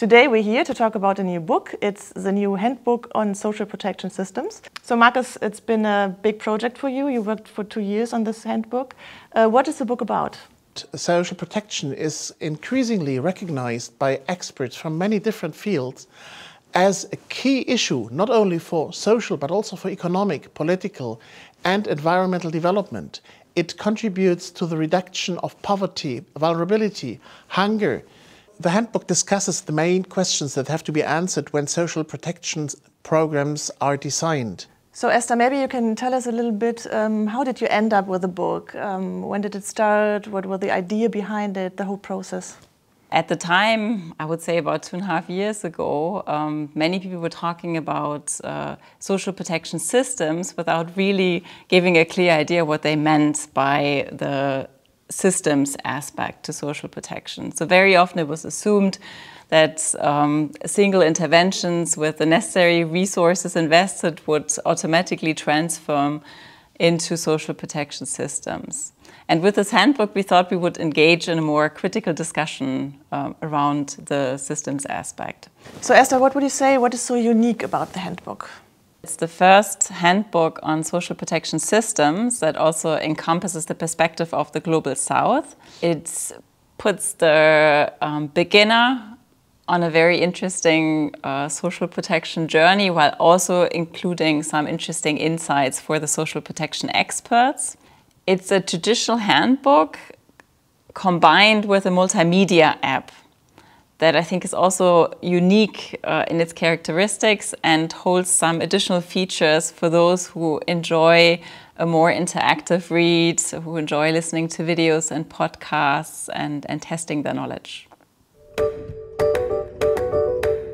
Today we're here to talk about a new book. It's the new Handbook on Social Protection Systems. So Markus, it's been a big project for you. You worked for 2 years on this handbook. What is the book about? Social protection is increasingly recognized by experts from many different fields as a key issue, not only for social but also for economic, political and environmental development. It contributes to the reduction of poverty, vulnerability, hunger. The handbook discusses the main questions that have to be answered when social protection programs are designed. So Esther, maybe you can tell us a little bit, how did you end up with the book? When did it start? What was the idea behind it, the whole process? At the time, I would say about 2.5 years ago, many people were talking about social protection systems without really giving a clear idea what they meant by the systems aspect to social protection. So very often it was assumed that single interventions with the necessary resources invested would automatically transform into social protection systems. And with this handbook, we thought we would engage in a more critical discussion around the systems aspect. So Esther, what would you say, what is so unique about the handbook? It's the first handbook on social protection systems that also encompasses the perspective of the Global South. It puts the beginner on a very interesting social protection journey, while also including some interesting insights for the social protection experts. It's a traditional handbook combined with a multimedia app that I think is also unique in its characteristics and holds some additional features for those who enjoy a more interactive read, who enjoy listening to videos and podcasts and testing their knowledge.